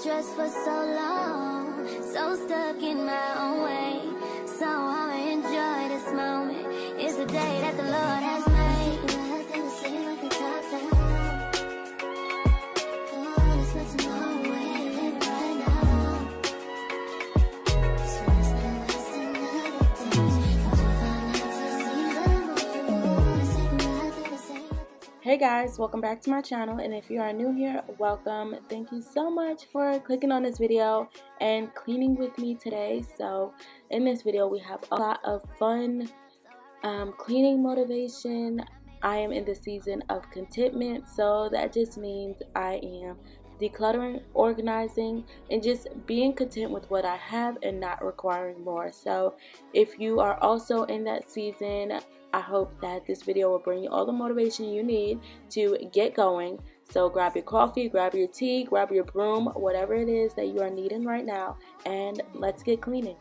stressed for so long, so stuck in my own way. So I'ma enjoy this moment. It's the day that the Lord has made. Hey guys, welcome back to my channel, and if you are new here, welcome. Thank you so much for clicking on this video and cleaning with me today. So in this video we have a lot of fun cleaning motivation. I am in the season of contentment, so that just means I am decluttering, organizing, and just being content with what I have and not requiring more. So if you are also in that season, I hope that this video will bring you all the motivation you need to get going. So grab your coffee, grab your tea, grab your broom, whatever it is that you are needing right now, and let's get cleaning.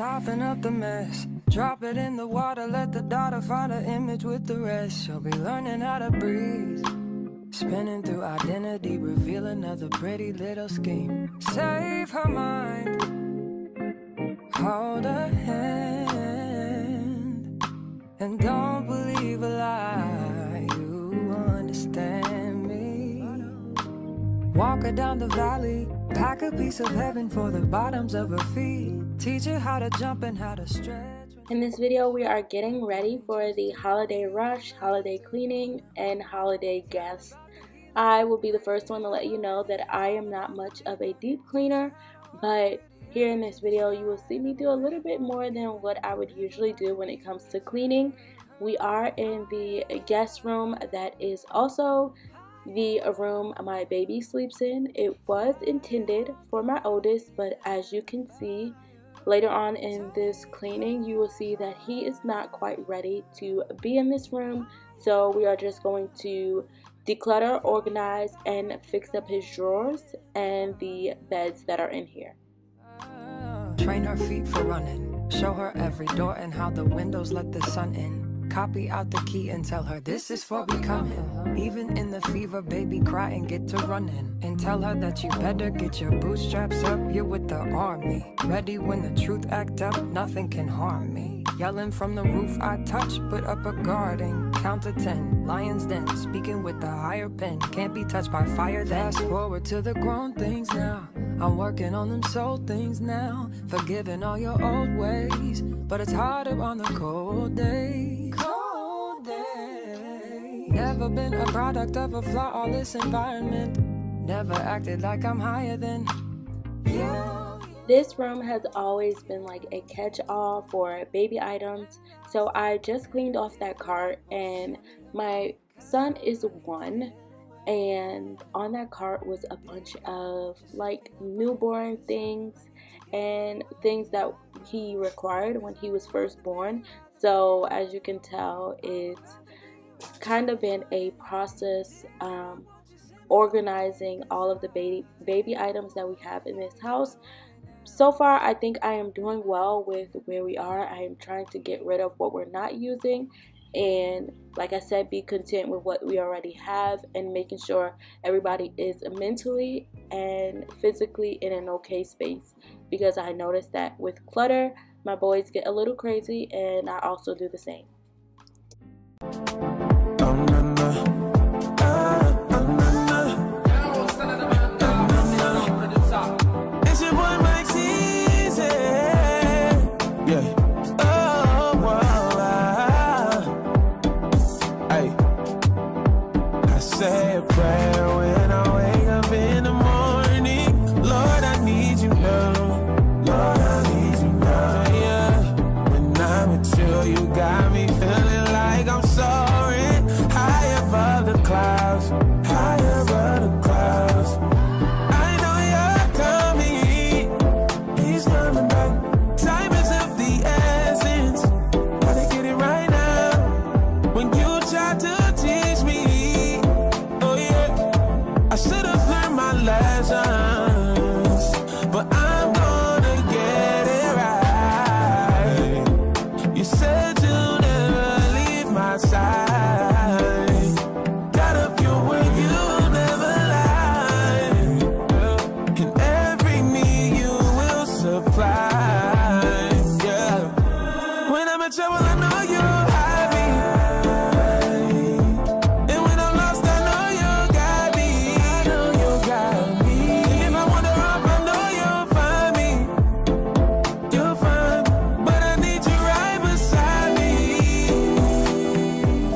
Soften up the mess, drop it in the water, let the daughter find an image with the rest. She'll be learning how to breathe, spinning through identity, reveal another pretty little scheme. Save her mind, hold her hand, and don't believe a lie, you understand me. Walk her down the valley, pack a piece of heaven for the bottoms of her feet. Teach her how to jump and how to stretch. In this video, we are getting ready for the holiday rush, holiday cleaning, and holiday guests. I will be the first one to let you know that I am not much of a deep cleaner, but here in this video, you will see me do a little bit more than what I would usually do when it comes to cleaning. We are in the guest room that is also the room my baby sleeps in. It was intended for my oldest, but as you can see, later on in this cleaning, you will see that he is not quite ready to be in this room. So we are just going to declutter, organize, and fix up his drawers and the beds that are in here. Train her feet for running. Show her every door and how the windows let the sun in. Copy out the key and tell her this is for becoming. Even in the fever, baby, cry and get to running. And tell her that you better get your bootstraps up, you're with the army. Ready when the truth act up, nothing can harm me. Yelling from the roof I touch, put up a garden. Count to 10, lions den, speaking with the higher pen. Can't be touched by fire then. Fast forward to the grown things now. I'm working on them soul things now. Forgiving all your old ways, but it's harder on the cold days. Cold days. Never been a product of a flawless environment. Never acted like I'm higher than you. This room has always been like a catch-all for baby items. So I just cleaned off that cart, and my son is 1, and on that cart was a bunch of like newborn things and things that he required when he was first born. So as you can tell, it's kind of been a process organizing all of the baby items that we have in this house. So far, I think I am doing well with where we are. I am trying to get rid of what we're not using, and like I said, be content with what we already have, and making sure everybody is mentally and physically in an okay space, because I noticed that with clutter, my boys get a little crazy, and I also do the same. When I wake up in the morning, Lord, I need you now. and every need you will supply. Yeah. When I'm in trouble, I know you'll hide me. And when I'm lost, I know you'll guide me. I know you'll guide me. And if I wander off, I know you'll find me. You'll find me. But I need you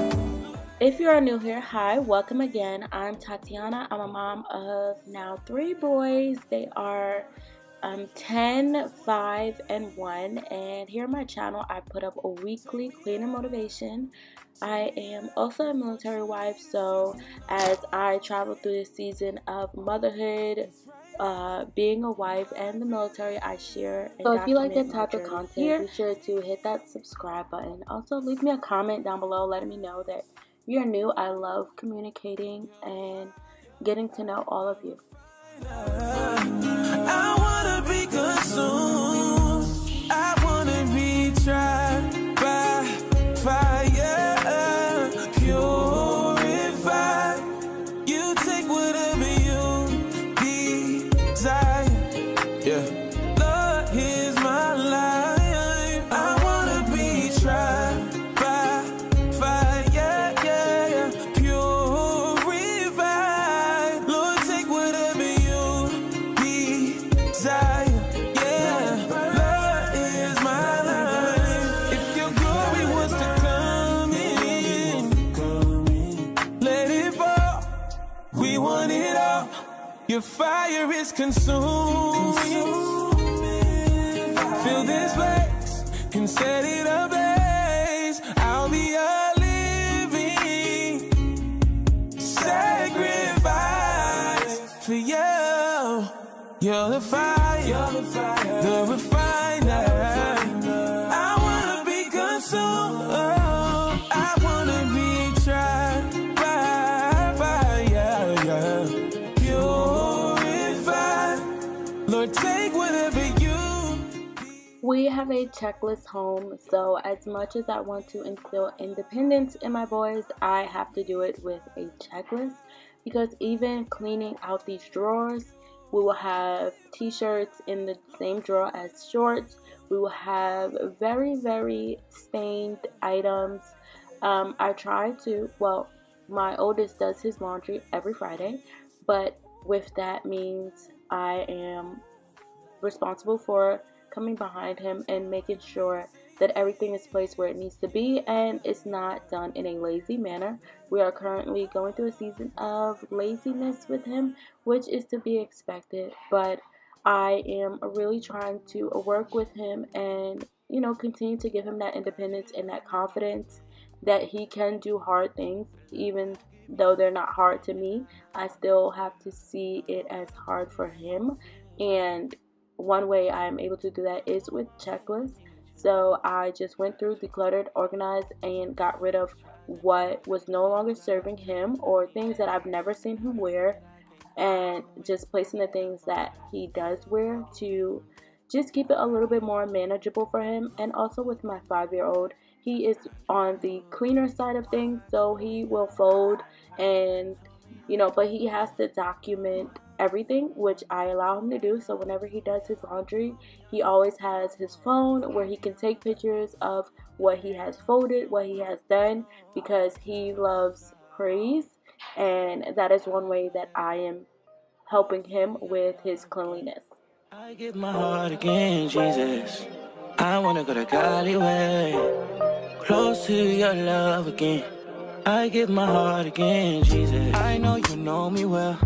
right beside me. If you are new here, hi, welcome again. I'm Tatyana. I'm a mom of now 3 boys. They are 10, 5, and 1, and here on my channel I put up a weekly cleaner motivation. I am also a military wife, so as I travel through this season of motherhood, being a wife, and the military, I share and document my journey. So if you like that type of content here, be sure to hit that subscribe button. Also leave me a comment down below letting me know that you're new. I love communicating and getting to know all of you. I wanna be consumed, I wanna be tried by fire, purified. You take whatever you desire. Yeah, Lord, here's my life. I wanna be tried by fire, purified. Lord, take whatever you desire, yeah, love is my life. If your glory wants to come in, let it fall. We want it all. Your fire is consuming. Fill this place and set it ablaze. I'll be a living sacrifice for you. You're the fire, the refiner. I wanna be consumed, oh, I wanna be tried by fire, purified. Lord, take whatever you. We have a checklist home, so as much as I want to instill independence in my boys, I have to do it with a checklist, because even cleaning out these drawers, we will have t-shirts in the same drawer as shorts. We will have very, very stained items. I try to, well, my oldest does his laundry every Friday, but with that means I am responsible for coming behind him and making sure that everything is placed where it needs to be and it's not done in a lazy manner. We are currently going through a season of laziness with him, which is to be expected, but I am really trying to work with him and, you know, continue to give him that independence and that confidence that he can do hard things. Even though they're not hard to me, I still have to see it as hard for him, and one way I'm able to do that is with checklists. So I just went through, decluttered, organized, and got rid of what was no longer serving him or things that I've never seen him wear, and just placing the things that he does wear to just keep it a little bit more manageable for him. And also with my 5-year-old, he is on the cleaner side of things, so he will fold and, you know, but he has to document everything, which I allow him to do. So whenever he does his laundry, he always has his phone where he can take pictures of what he has folded, what he has done, because he loves praise, and that is one way that I am helping him with his cleanliness. I give my heart again, Jesus. I want to go to Godly way, close to your love again. I give my heart again, Jesus. I know you know me well.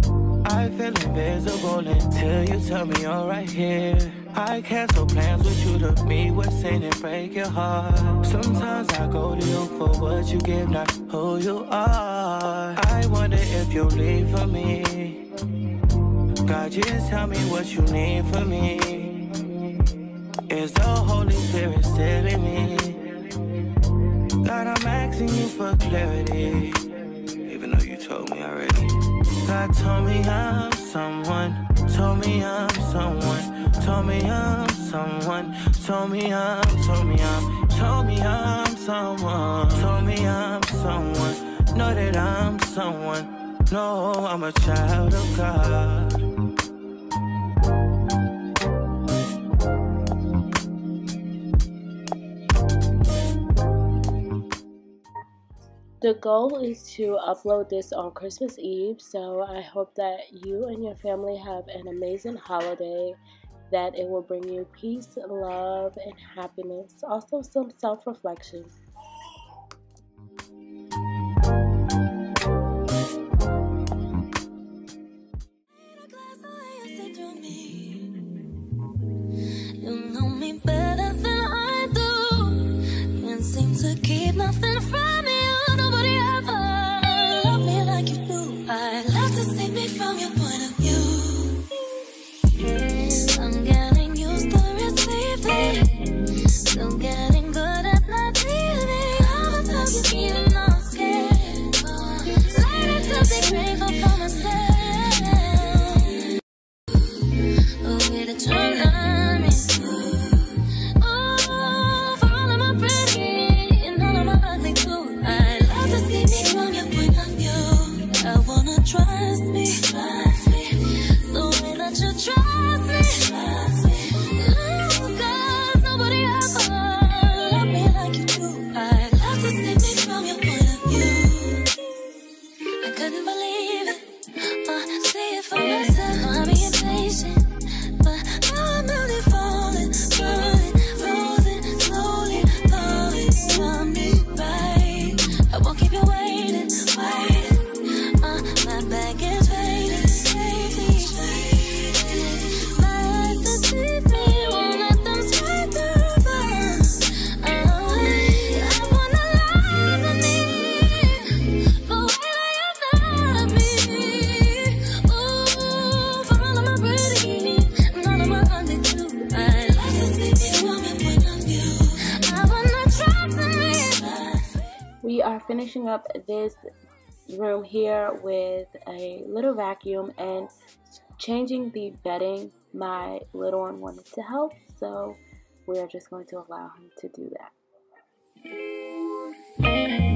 I feel invisible until you tell me you're right here. I cancel plans with you to be what's sin and break your heart. Sometimes I go to you for what you give, not who you are. I wonder if you'll leave for me. God, just tell me what you need for me. Is the Holy Spirit still in me? God, I'm asking you for clarity, even though you told me already. God told me I'm someone, told me I'm someone, told me I'm someone, told me I'm, told me I'm, told me I'm someone, told me I'm someone, know that I'm someone, no, I'm a child of God. The goal is to upload this on Christmas Eve, so I hope that you and your family have an amazing holiday, that it will bring you peace, love, and happiness, also some self-reflection. We are finishing up this room here with a little vacuum and changing the bedding. My little one wanted to help, so we are just going to allow him to do that.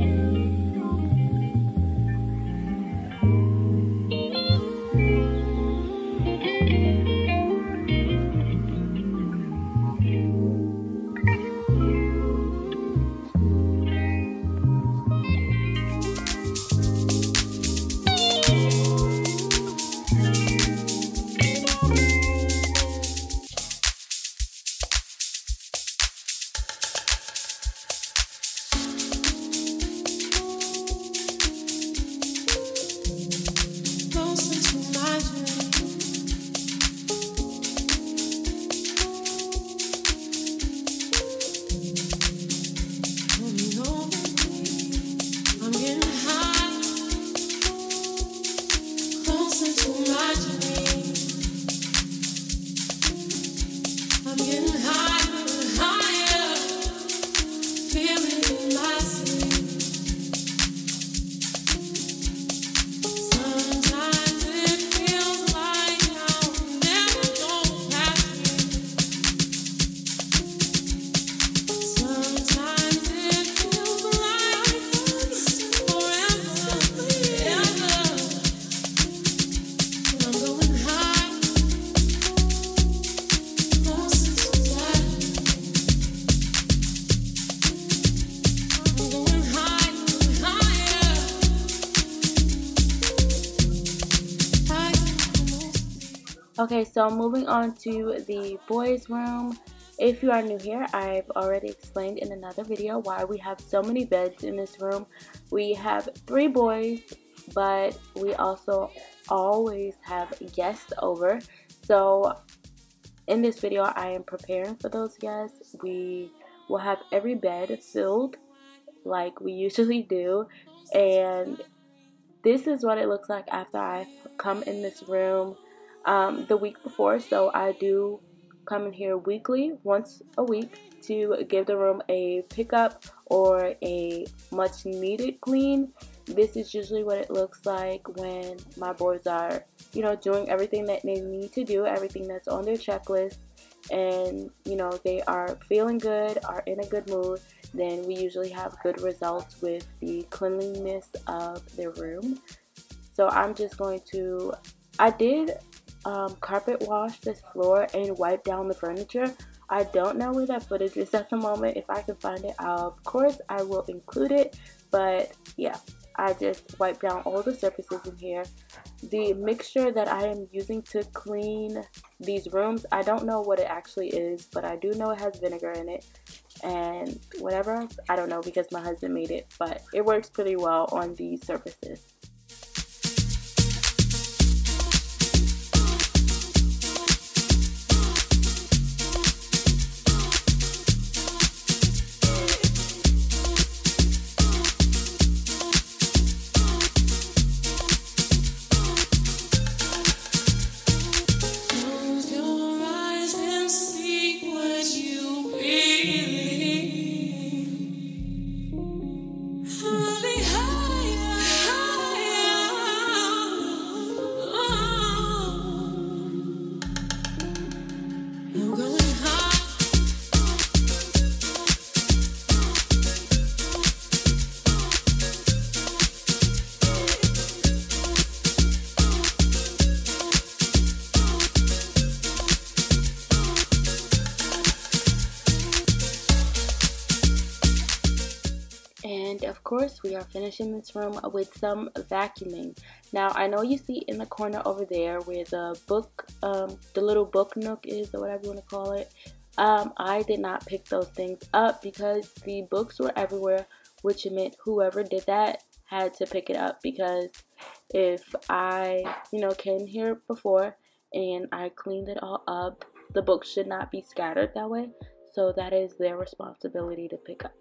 Okay, so moving on to the boys' room. If you are new here, I've already explained in another video why we have so many beds in this room. We have 3 boys, but we also always have guests over. So in this video, I am preparing for those guests. We will have every bed filled like we usually do. And this is what it looks like after I come in this room. The week before, so I do come in here weekly, once a week, to give the room a pickup or a much needed clean. This is usually what it looks like when my boys are, you know, doing everything that they need to do, everything that's on their checklist, and you know, they are feeling good, are in a good mood, then we usually have good results with the cleanliness of their room. So I did carpet wash this floor and wipe down the furniture. I don't know where that footage is at the moment. If I can find it, of course I will include it. But yeah, I just wiped down all the surfaces in here. The mixture that I am using to clean these rooms, I don't know what it actually is, but I do know it has vinegar in it and whatever else. I don't know because my husband made it, but it works pretty well on these surfaces. And of course, we are finishing this room with some vacuuming. Now, I know you see in the corner over there where the book, the little book nook is, or whatever you want to call it. I did not pick those things up because the books were everywhere, which meant whoever did that had to pick it up, because if I, came here before and I cleaned it all up, the books should not be scattered that way. So that is their responsibility to pick up.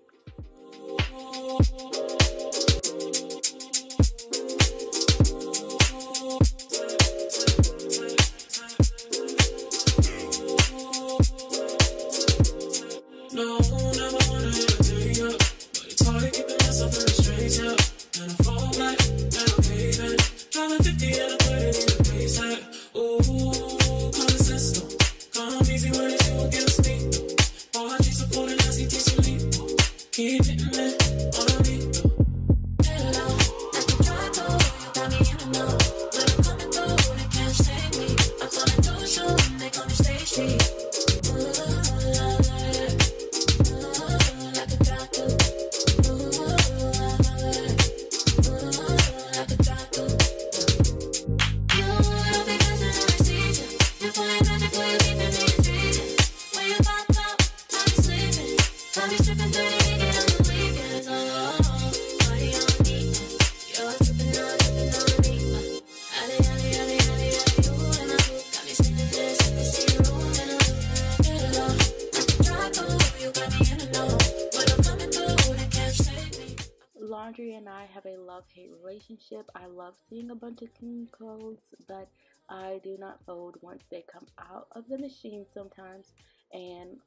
Laundry and I have a love-hate relationship. I love seeing a bunch of clean clothes, but I do not fold once they come out of the machine sometimes, and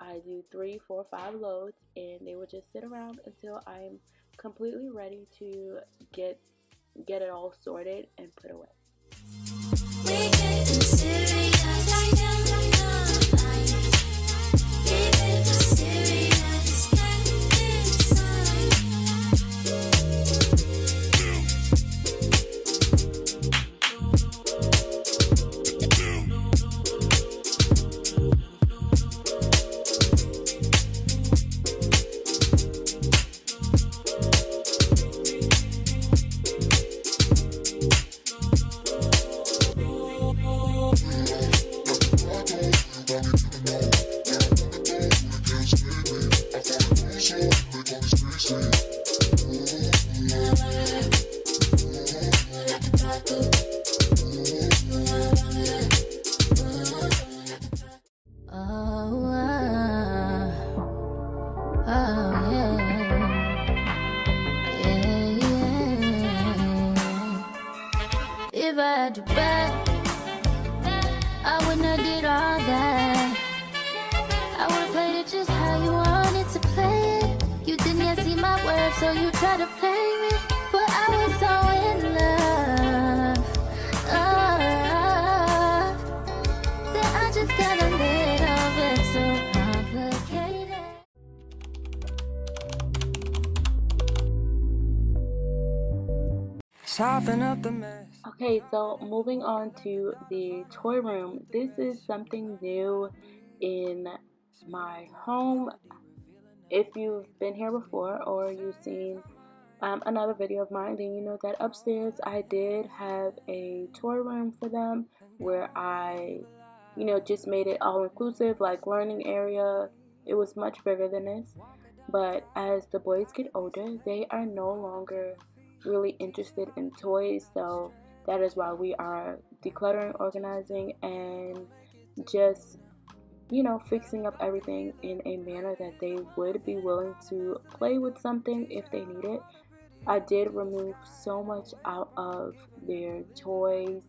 I do 3, 4, 5 loads, and they would just sit around until I'm completely ready to get it all sorted and put away. If I had to bet, I wouldn't have did all that. I would have played it just how you wanted to play it. You didn't yet see my worth, so you tried to play me. But I was so in love, that I just got a little bit so complicated. soften up the mess. Okay, so moving on to the toy room. This is something new in my home. If you've been here before or you've seen another video of mine, then you know that upstairs I did have a toy room for them where I, you know, just made it all inclusive, like learning area. It was much bigger than this, but as the boys get older, they are no longer really interested in toys, so that is why we are decluttering, organizing, and just, you know, fixing up everything in a manner that they would be willing to play with something if they need it. I did remove so much out of their toys,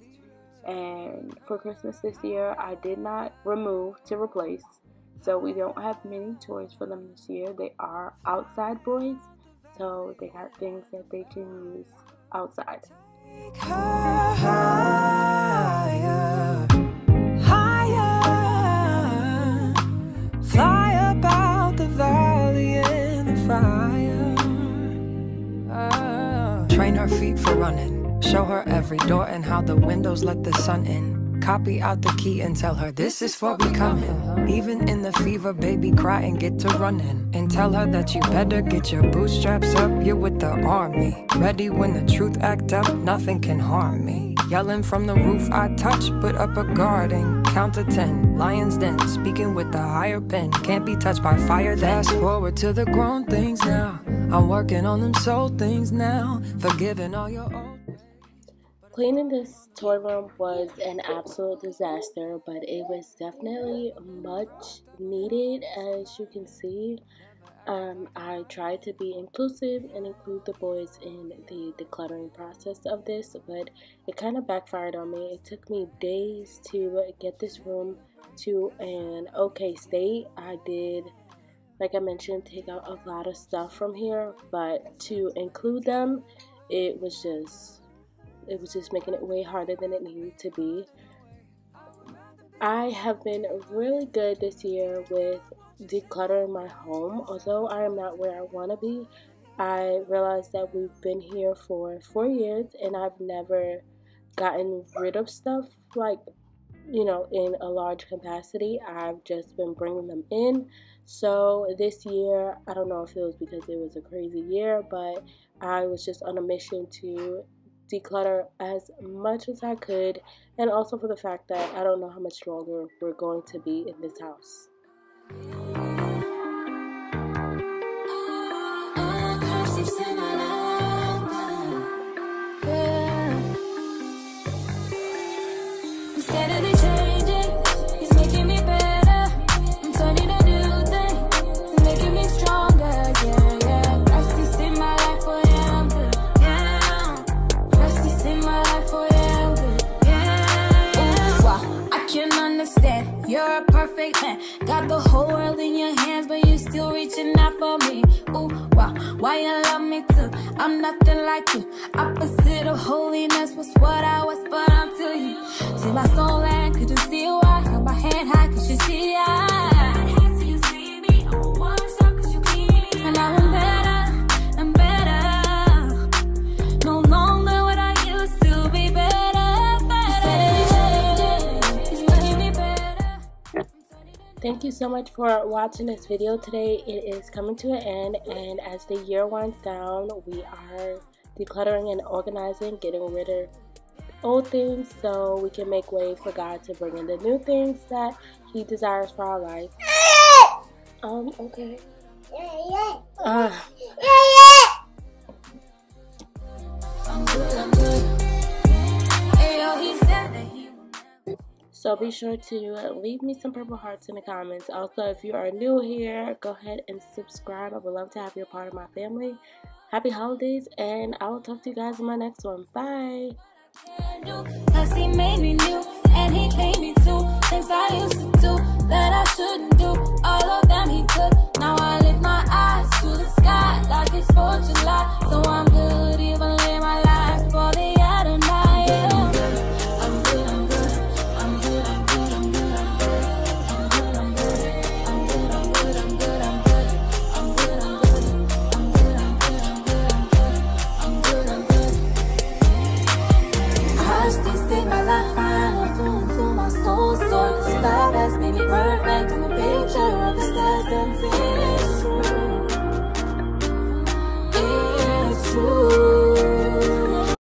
and for Christmas this year I did not remove to replace, so we don't have many toys for them this year. They are outside boys, so they have things that they can use outside. Higher, higher, fly about the valley in the fire. Train her feet for running. Show her every door and how the windows let the sun in. Copy out the key and tell her this is for becoming. Even in the fever, baby, cry and get to running. And tell her that you better get your bootstraps up, you're with the army. Ready when the truth act up, nothing can harm me. Yelling from the roof I touch, put up a guarding. Count to 10, lion's den, speaking with the higher pen. Can't be touched by fire then. Fast forward to the grown things now. I'm working on them soul things now. Forgiving all your own. Cleaning this toy room was an absolute disaster, but it was definitely much needed. As you can see, I tried to be inclusive and include the boys in the decluttering process of this, but it kind of backfired on me. It took me days to get this room to an okay state. I did, like I mentioned, take out a lot of stuff from here, but to include them, it was just making it way harder than it needed to be. I have been really good this year with decluttering my home. Although I am not where I want to be, I realized that we've been here for 4 years and I've never gotten rid of stuff, like, you know, in a large capacity. I've just been bringing them in. So this year, I don't know if it was because it was a crazy year, but I was just on a mission to declutter as much as I could, and also for the fact that I don't know how much longer we're going to be in this house. Got the whole world in your hands, but you still reaching out for me. Ooh, wow, why you love me too? I'm nothing like you. Opposite of holiness was what I was, but I'm to you. See my soul and could you see why? Held my hand high, could you see I? Thank you so much for watching this video today. It is coming to an end, and as the year winds down, we are decluttering and organizing, getting rid of old things so we can make way for God to bring in the new things that He desires for our life. Okay. So be sure to leave me some purple hearts in the comments. Also, if you are new here, go ahead and subscribe. I would love to have you a part of my family. Happy holidays, and I will talk to you guys in my next one. Bye.